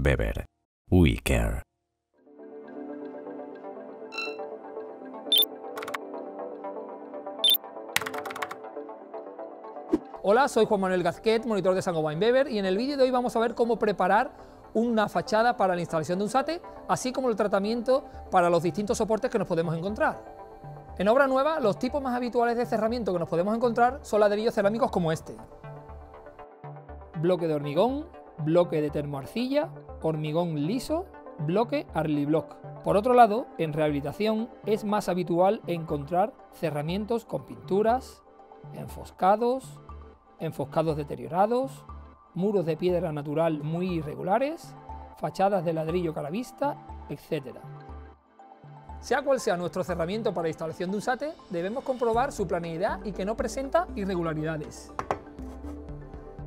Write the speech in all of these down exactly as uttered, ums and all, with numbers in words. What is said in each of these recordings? Weber. We Care. Hola, soy Juan Manuel Gazquet, monitor de Saint-Gobain Weber, y en el vídeo de hoy vamos a ver cómo preparar una fachada para la instalación de un SATE, así como el tratamiento para los distintos soportes que nos podemos encontrar. En obra nueva, los tipos más habituales de cerramiento que nos podemos encontrar son ladrillos cerámicos como este. Bloque de hormigón, bloque de termoarcilla, hormigón liso, bloque Arliblock. Por otro lado, en rehabilitación es más habitual encontrar cerramientos con pinturas, enfoscados, enfoscados deteriorados, muros de piedra natural muy irregulares, fachadas de ladrillo calavista, etcétera. Sea cual sea nuestro cerramiento para instalación de un SATE, debemos comprobar su planeidad y que no presenta irregularidades.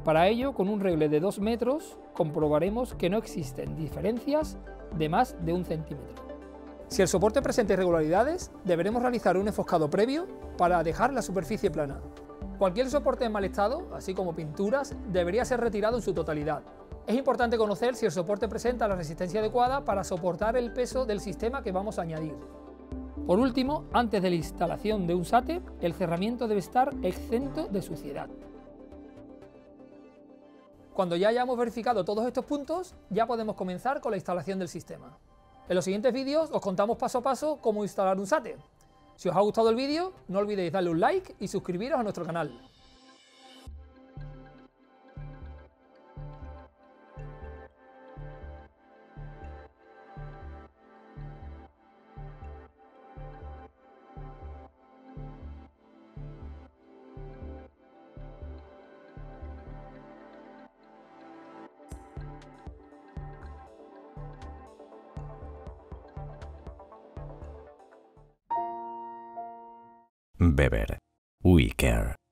Para ello, con un regle de dos metros, comprobaremos que no existen diferencias de más de un centímetro. Si el soporte presenta irregularidades, deberemos realizar un enfoscado previo para dejar la superficie plana. Cualquier soporte en mal estado, así como pinturas, debería ser retirado en su totalidad. Es importante conocer si el soporte presenta la resistencia adecuada para soportar el peso del sistema que vamos a añadir. Por último, antes de la instalación de un SATE, el cerramiento debe estar exento de suciedad. Cuando ya hayamos verificado todos estos puntos, ya podemos comenzar con la instalación del sistema. En los siguientes vídeos os contamos paso a paso cómo instalar un SATE. Si os ha gustado el vídeo, no olvidéis darle un like y suscribiros a nuestro canal. Weber. We Care.